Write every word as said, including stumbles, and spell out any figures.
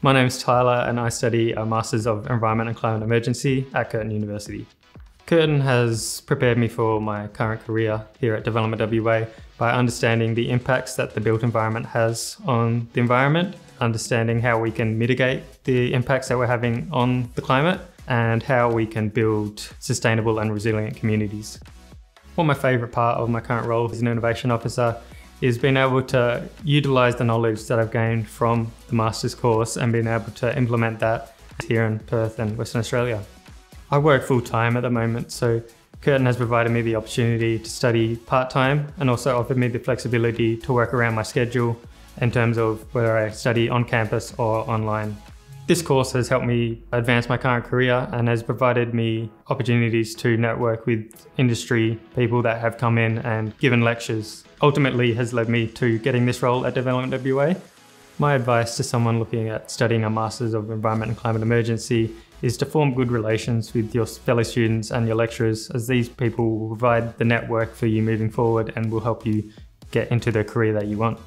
My name is Tyler and I study a Masters of Environment and Climate Emergency at Curtin University. Curtin has prepared me for my current career here at Development W A by understanding the impacts that the built environment has on the environment, understanding how we can mitigate the impacts that we're having on the climate, and how we can build sustainable and resilient communities. Well, my favourite part of my current role as an Innovation Officer is being able to utilise the knowledge that I've gained from the Masters course and being able to implement that here in Perth and Western Australia. I work full-time at the moment, so Curtin has provided me the opportunity to study part-time and also offered me the flexibility to work around my schedule in terms of whether I study on campus or online. This course has helped me advance my current career and has provided me opportunities to network with industry people that have come in and given lectures. Ultimately has led me to getting this role at Development W A. My advice to someone looking at studying a Masters of Environment and Climate Emergency is to form good relations with your fellow students and your lecturers, as these people will provide the network for you moving forward and will help you get into the career that you want.